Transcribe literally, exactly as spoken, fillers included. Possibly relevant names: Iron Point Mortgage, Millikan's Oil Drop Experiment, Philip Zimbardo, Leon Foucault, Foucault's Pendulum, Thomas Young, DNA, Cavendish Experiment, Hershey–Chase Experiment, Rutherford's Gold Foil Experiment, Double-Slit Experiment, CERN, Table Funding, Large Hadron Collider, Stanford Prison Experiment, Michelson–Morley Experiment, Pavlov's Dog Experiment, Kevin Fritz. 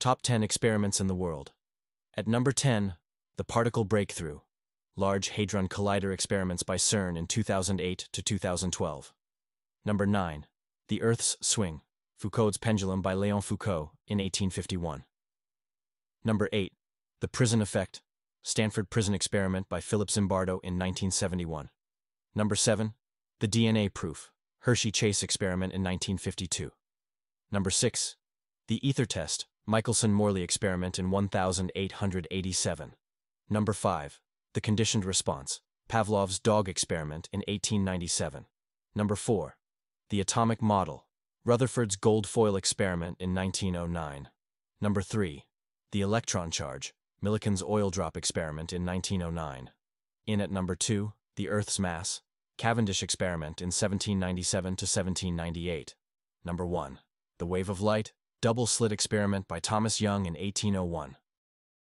Top ten experiments in the world. At number ten, the particle breakthrough, Large Hadron Collider experiments by CERN in two thousand eight to two thousand twelve. Number nine, the Earth's swing, Foucault's Pendulum by Leon Foucault in eighteen fifty-one. Number eight, the prison effect, Stanford Prison Experiment by Philip Zimbardo in nineteen seventy-one. Number seven, the D N A proof, Hershey–Chase Experiment in nineteen fifty-two. Number six, the ether test, Michelson–Morley Experiment in one thousand eight hundred eighty-seven. Number five, the conditioned response, Pavlov's Dog Experiment in eighteen ninety-seven. Number four, the atomic model, Rutherford's Gold Foil Experiment in nineteen oh nine. Number three, the electron charge, Millikan's Oil Drop Experiment in nineteen oh nine. In at number two, the Earth's mass, Cavendish Experiment in seventeen ninety-seven to seventeen ninety-eight. Number one, the wave of light, Double-Slit Experiment by Thomas Young in eighteen oh one.